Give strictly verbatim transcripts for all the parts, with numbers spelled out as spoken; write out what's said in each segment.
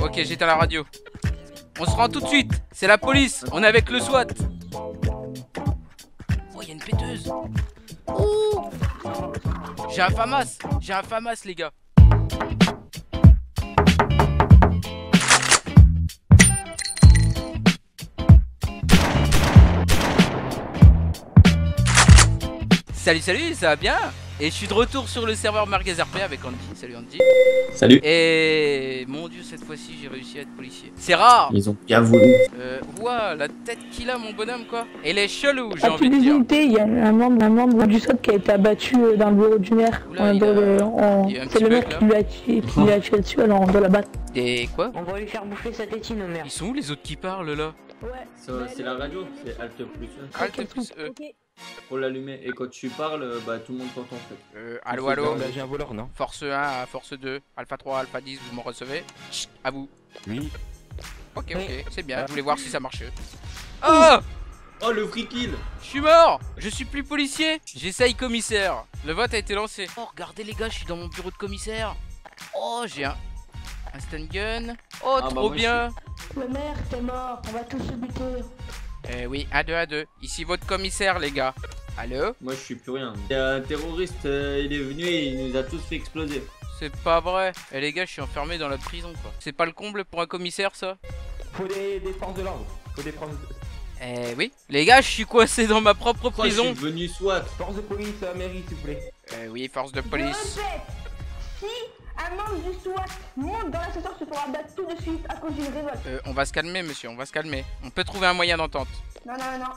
Ok, j'éteins la radio. On se rend tout de suite. C'est la police. On est avec le SWAT. Oh, il y a une péteuse. Ouh. J'ai un FAMAS. J'ai un FAMAS, les gars. Salut, salut, ça va bien? Et je suis de retour sur le serveur Merguez R P avec Andy. Salut Andy. Salut. Et mon dieu, cette fois-ci j'ai réussi à être policier. C'est rare. Ils ont bien voulu. Euh, ouah, la tête qu'il a mon bonhomme quoi. Et les chelous, j'ai envie de dire. Il y a un membre, un membre du SWAT qui a été abattu dans le bureau du maire. C'est le mec qui lui a tué, qui lui a tué dessus, alors on doit l'abattre. Et quoi? On va lui faire bouffer sa tétine au maire. Ils sont où les autres qui parlent là? Ouais. C'est la radio, c'est Alt plus E. Alt plus E. Faut l'allumer et quand tu parles, bah tout le monde t'entend en fait. Euh, allo allo. J'ai un voleur, non? Force un, force deux, alpha trois, alpha dix, vous m'en recevez? Chut, à vous. Oui. Ok, ok, c'est bien, je voulais voir si ça marchait. Oh! Oh le free kill! Je suis mort! Je suis plus policier! J'essaye commissaire. Le vote a été lancé. Oh regardez les gars, je suis dans mon bureau de commissaire. Oh j'ai un... un stun gun. Oh ah, trop bah, bien! Le maire, t'es mort, on va tous se buter. Euh oui, A deux A deux, ici votre commissaire les gars. Allô? Moi je suis plus rien. Il y a un terroriste, euh, il est venu et il nous a tous fait exploser. C'est pas vrai. Eh les gars, je suis enfermé dans la prison quoi. C'est pas le comble pour un commissaire ça? Faut des, des forces de l'ordre. Faut des forces de... Eh oui. Les gars, je suis coincé dans ma propre Quoi, prison. Je suis devenu SWAT. Force de police à la mairie s'il vous plaît. Eh oui, force de police. Si un membre du SWAT monte dans l'assesseur se fera battre tout de suite à cause d'une révolte. Euh, on va se calmer monsieur, on va se calmer. On peut trouver un moyen d'entente. Non, non, non.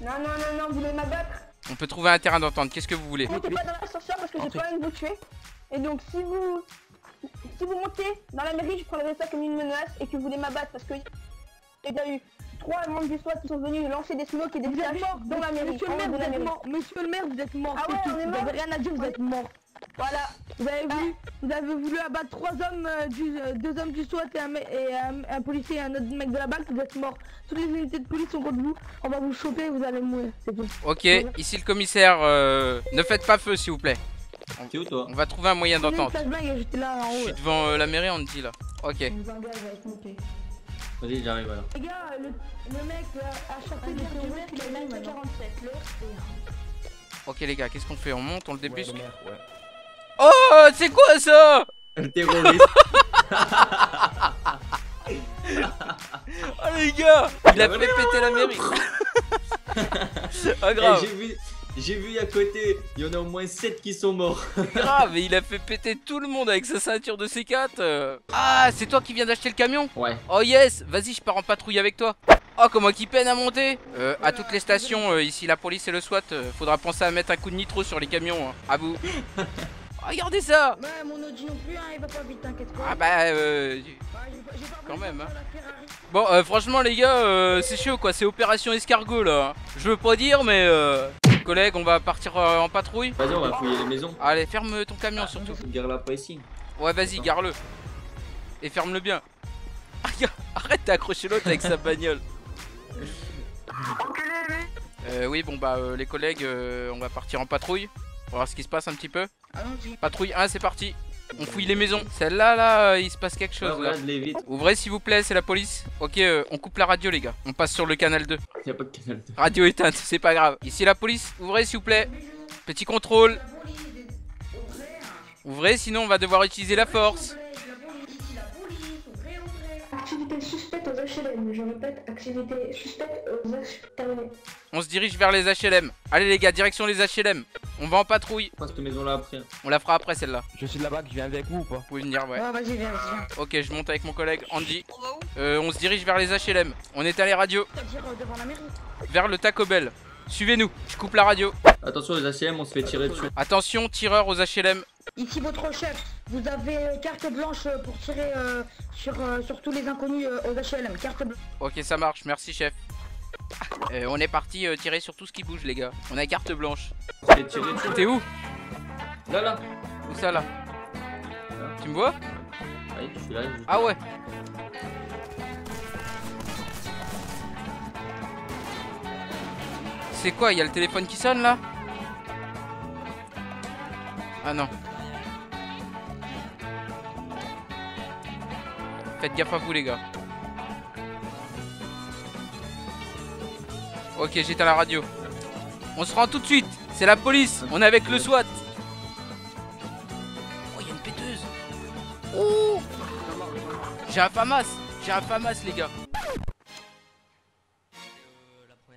Non, non, non, non, vous voulez m'abattre? On peut trouver un terrain d'entente, qu'est-ce que vous voulez? Montez pas dans l'ascenseur parce que j'ai pas envie de vous tuer. Et donc si vous... Si vous montez dans la mairie, je prendrai ça comme une menace et que vous voulez m'abattre parce que... Il y a eu trois membres du SWAT qui sont venus lancer des smokes et des pièges dans la mairie. Monsieur le maire, vous êtes mort. Monsieur le maire, vous êtes mort. Ah ouais, on est mort. Vous avez rien à dire, vous êtes mort. Voilà, vous avez vu, vous avez voulu abattre trois hommes, euh, du, euh, deux hommes du SWAT et, un, et un, un policier et un autre mec de la balle, vous êtes morts. Toutes les unités de police sont contre vous, on va vous choper, vous allez mourir, c'est tout. Ok, ouais. Ici le commissaire, euh, ne faites pas feu s'il vous plaît. T'es où toi? On va trouver un moyen d'entente. Je suis devant euh, la mairie, on me dit là. Ok. Vas-y, j'arrive alors. Les gars, le, le mec euh, a chopé le mec, il est même à quarante-sept. Ok les gars, qu'est-ce qu'on fait? On monte, on le débusque? Ouais, le maire, ouais. Oh, c'est quoi ça? Un terroriste. Oh les gars, il a fait péter la mairie. Ah grave. J'ai vu à côté, il y en a au moins sept qui sont morts. Grave, et il a fait péter tout le monde avec sa ceinture de C quatre. Ah, c'est toi qui viens d'acheter le camion? Ouais. Oh yes, vas-y, je pars en patrouille avec toi. Oh, comment qui peine à monter. euh, À toutes les stations, euh, ici la police et le SWAT, euh, faudra penser à mettre un coup de nitro sur les camions. Hein. À vous. Regardez ça! Bah, mon Audi non plus, hein, il va pas vite, t'inquiète pas. Ah bah, euh. Bah, j'ai pas quand même, hein. Bon, euh, franchement, les gars, euh, c'est chaud quoi, c'est opération escargot là. Je veux pas dire, mais. Euh... Collègue, on va partir euh, en patrouille. Vas-y, on va fouiller les maisons. Allez, ferme ton camion ah, surtout. Gare-la pas ici. Ouais, vas-y, gare-le. Et ferme-le bien. Arrête d'accrocher l'autre avec sa bagnole. Euh, oui, bon, bah, euh, les collègues, euh, on va partir en patrouille. On va voir ce qui se passe un petit peu. Patrouille un, c'est parti. On fouille les maisons. Celle-là, là, il se passe quelque chose. Ouais, là. Vite. Ouvrez, s'il vous plaît, c'est la police. Ok, euh, on coupe la radio, les gars. On passe sur le canal deux. Il y a pas de canal deux. Radio éteinte, c'est pas grave. Ici, la police. Ouvrez, s'il vous plaît. Petit contrôle. Ouvrez, sinon, on va devoir utiliser la force. Activité suspecte aux H L M. Je répète, activité suspecte aux H L M. On se dirige vers les H L M. Allez, les gars, direction les H L M. On va en patrouille. On fera cette maison-là après. On la fera après celle-là. Je suis de là-bas, je viens avec vous ou pas? Vous pouvez venir, ouais. Ah, vas-y, viens, viens. Ok, je monte avec mon collègue Andy. On va où? Euh, on se dirige vers les H L M. On est à les radios. C'est-à-dire devant la mairie. Vers le Taco Bell. Suivez-nous, je coupe la radio. Attention, les H L M, on se fait tirer dessus. Attention, tireur aux H L M. Ici votre chef, vous avez carte blanche pour tirer euh, sur, euh, sur tous les inconnus euh, aux H L M, carte bleue. Ok, ça marche, merci chef. Euh, on est parti euh, tirer sur tout ce qui bouge les gars, on a carte blanche. T'es où? Là là. Où ça là, là. Tu me vois? Oui, je suis là. Je... Ah ouais. C'est quoi, il y a le téléphone qui sonne là? Ah non. Faites gaffe à vous les gars. Ok, j'éteins la radio. On se rend tout de suite. C'est la police. On est avec le SWAT. Oh, il y a une péteuse. Oh, j'ai un FAMAS. J'ai un FAMAS les gars.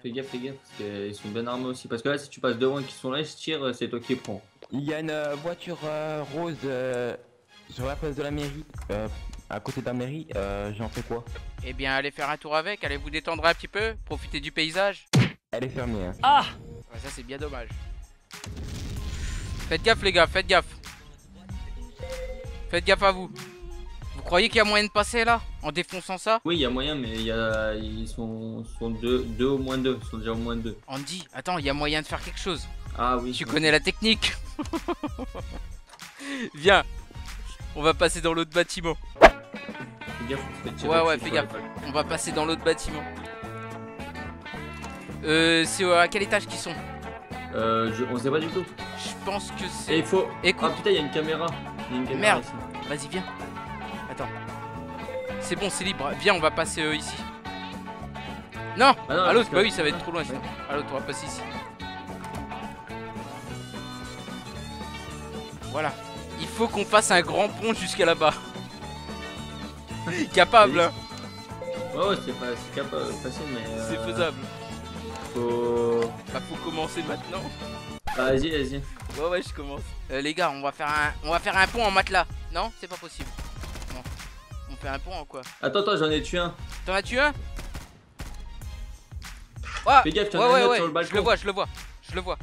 Fais gaffe, fais gaffe, parce qu'ils sont bien armés aussi. Parce que là, si tu passes devant et qu'ils sont là, je tire, c'est toi qui les prends. Il y a une voiture euh, rose euh, sur la place de la mairie, euh, à côté de la mairie. Euh, J'en fais quoi? Eh bien, allez faire un tour avec, allez vous détendre un petit peu, profitez du paysage. Elle est fermée. Hein. Ah ouais, ça, c'est bien dommage. Faites gaffe, les gars, faites gaffe. Faites gaffe à vous. Vous croyez qu'il y a moyen de passer là, en défonçant ça? Oui, il y a moyen, mais il y a... ils sont, sont deux... deux au moins deux. Ils sont déjà au moins deux. Andy, attends, il y a moyen de faire quelque chose. Ah oui. Tu connais la technique. Viens, on va passer dans l'autre bâtiment. Fais gaffe, fais tirer ouais, ouais, fais gaffe. On va passer dans l'autre bâtiment. Euh, c'est à quel étage qu'ils sont? Euh, je... on sait pas du tout. Je pense que c'est. Et il faut. Écoute. Ah putain, il y a une caméra. Y a une caméra. Merde. Vas-y, viens. Attends. C'est bon, c'est libre. Viens, on va passer euh, ici. Non, bah non, à l'autre, bah oui, ça va être trop loin sinon. Ouais. À l'autre, on va passer ici. Voilà. Il faut qu'on fasse un grand pont jusqu'à là-bas. Capable. Hein. Ouais, ouais, c'est pas capable, facile, mais. Euh... C'est faisable. Faut. Bah, faut commencer maintenant. Ah, vas-y, vas-y. Ouais, ouais, je commence. Euh, les gars, on va faire un, on va faire un pont en matelas. Non, c'est pas possible. Non. On fait un pont en quoi? Attends, attends, j'en ai tué un. T'en as tué un? Oh fais gaffe, t'en as ouais, ouais, ouais. Sur le balcon. Je le vois, je le vois, je le vois.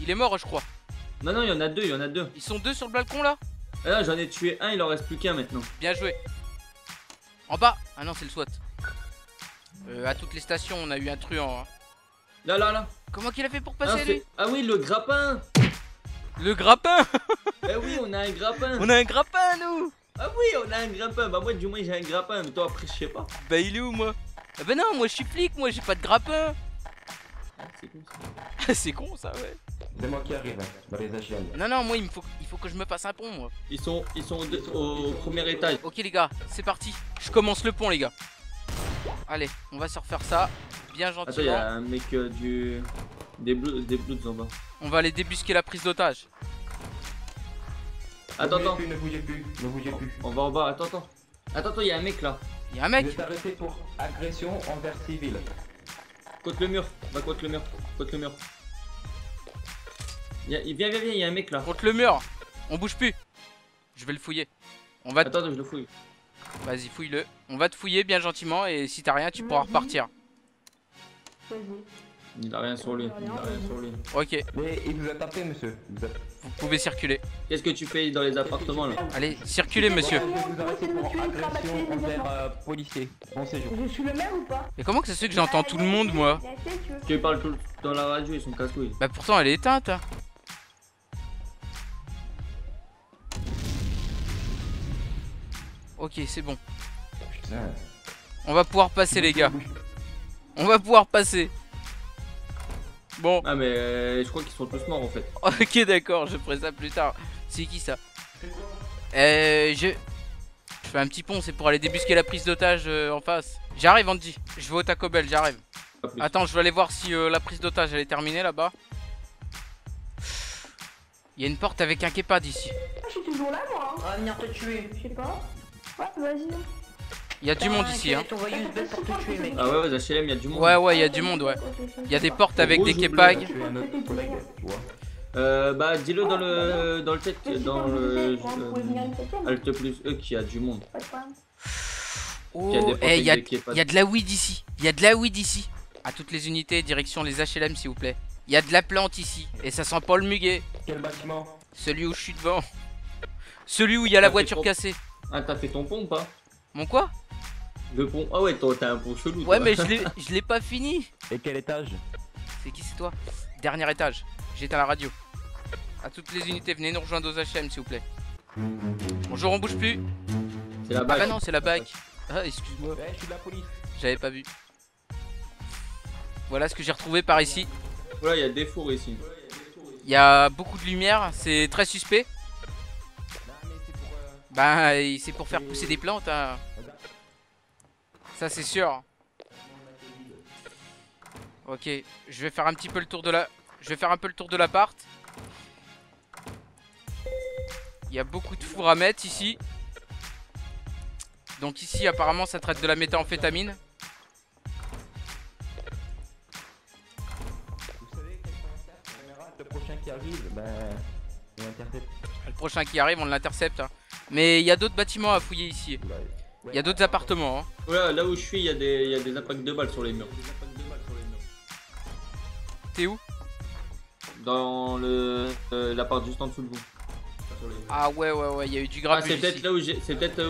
Il est mort, je crois. Non, non, il y en a deux, il y en a deux. Ils sont deux sur le balcon là? Ah là, j'en ai tué un, il en reste plus qu'un maintenant. Bien joué. En bas? Ah non, c'est le SWAT. Euh, à toutes les stations, on a eu un truand. Hein. Là, là, là. Comment qu'il a fait pour passer ah, lui? Ah oui, le grappin. Le grappin. Eh oui, on a un grappin. On a un grappin, nous. Ah oui, on a un grappin. Bah moi, du moins, j'ai un grappin. Mais toi, après, je sais pas. Bah il est où, moi? Ah bah non, moi, je suis flic, moi, j'ai pas de grappin. Ah, c'est con, ça. C'est con, ça, ouais. C'est moi qui arrive, dans les H L M. Non, non, moi, il me faut, il faut que je me passe un pont, moi. Ils sont, ils sont, ils sont au, au premier étage. Ok, les gars, c'est parti. Je commence le pont, les gars. Allez, on va se refaire ça, bien gentiment. Attends, il y a un mec euh, du... des blues, des blues en bas. On va aller débusquer la prise d'otage. Attends, attends. Ne bougez plus, ne bougez plus. On va en bas, attends, attends. Attends, attends, il y a un mec là. Il y a un mec. Je vais t'arrêter pour agression envers civil. Contre le mur, va contre le mur, contre le mur. Il y a... Viens, viens, viens, il y a un mec là. Contre le mur, on bouge plus. Je vais le fouiller. On va. Attends, je le fouille. Vas-y, fouille-le. On va te fouiller bien gentiment et si t'as rien, tu pourras repartir. Il a rien sur lui. Il a rien sur lui. Ok. Mais il vous a tapé, monsieur. Vous pouvez circuler. Qu'est-ce que tu fais dans les appartements là? Allez, circulez, monsieur. Je suis le maire ou pas? Mais comment que ça se fait que j'entends tout le monde, moi? Tu parles tout dans la radio, ils sont casse-couilles. Bah pourtant, elle est éteinte. Hein. Ok, c'est bon. Putain. On va pouvoir passer les gars. On va pouvoir passer. Bon. Ah mais euh, je crois qu'ils sont tous morts en fait. Ok d'accord, je ferai ça plus tard. C'est qui ça? Euh je... Je fais un petit pont, c'est pour aller débusquer la prise d'otage euh, en face. J'arrive Andy, je vais au Taco Bell, j'arrive. Attends, je vais aller voir si euh, la prise d'otage elle est terminée là-bas. Il y a une porte avec un Kepag ici. Je suis toujours là moi. On va venir te tuer. Je sais pas. Vas-y. Il y a du monde ici hein. Ah ouais ouais, H L M, il y a du monde. Ouais ouais, il y a du monde ouais. Il y a des portes avec des Kepag. Euh bah dis-le dans le dans le tête dans le Alt plus E qu'il y a du monde. Oh, eh il y a il y a de la weed ici. Il y a de la weed ici. À toutes les unités, direction les H L M s'il vous plaît. Il y a de la plante ici et ça sent pas le muguet. Quel bâtiment? Celui où je suis devant. Celui où il y a la voiture cassée. Ah t'as fait ton pont ou pas? Mon quoi? Le pont. Ah ouais t'as un pont chelou. Ouais toi. Mais je l'ai pas fini. Et quel étage? C'est qui c'est toi? Dernier étage. J'éteins la radio. À toutes les unités, venez nous rejoindre aux H M s'il vous plaît. Bonjour, on bouge plus. C'est la bague. Ah bah non c'est la bague. Ah excuse-moi. Ouais, je suis de la police. J'avais pas vu. Voilà ce que j'ai retrouvé par ici. Voilà il y a des fours ici. Il y a beaucoup de lumière, c'est très suspect. Bah c'est pour faire pousser des plantes hein. Ça c'est sûr. Ok, je vais faire un petit peu le tour de la... Je vais faire un peu le tour de l'appart. Il y a beaucoup de fours à mettre ici. Donc ici apparemment ça traite de la méthamphétamine. Qui arrive, bah, on l'intercepte. Le prochain qui arrive, on l'intercepte. Hein. Mais il y a d'autres bâtiments à fouiller ici. Il y a d'autres appartements. Hein. Voilà, là où je suis, il y, y a des impacts de balles sur les murs. T'es où? Dans le euh, l'appart juste en dessous de vous. Ah ouais, ouais, ouais, il y a eu du grabuge. Ah, c'est peut-être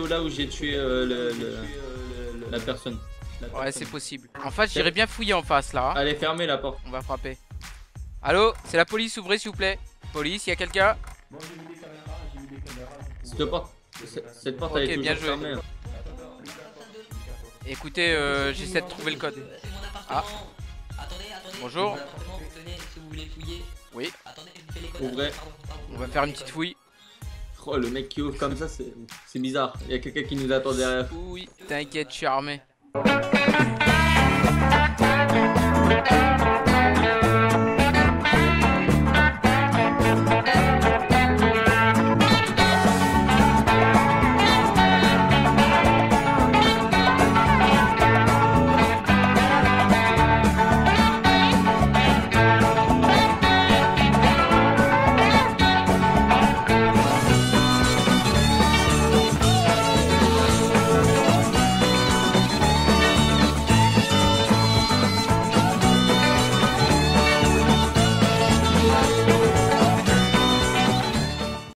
là où j'ai peut tué, euh, le, le, tué euh, le, le, la personne. La ouais, personne. C'est possible. En face, j'irai bien fouiller en face là. Hein. Allez, fermez la porte. On va frapper. Allô, c'est la police, ouvrez s'il vous plaît. Police, y'a quelqu'un? Bon, j'ai mis des caméras, j'ai mis des caméras. Cette porte, cette porte elle est toujours fermée. Écoutez, euh, j'essaie de trouver le code. Ah. Bonjour. Oui. Ouvrez. On va faire une petite fouille. Oh, le mec qui ouvre comme ça, c'est bizarre. Y'a quelqu'un qui nous attend derrière. Oui, t'inquiète, je suis armé.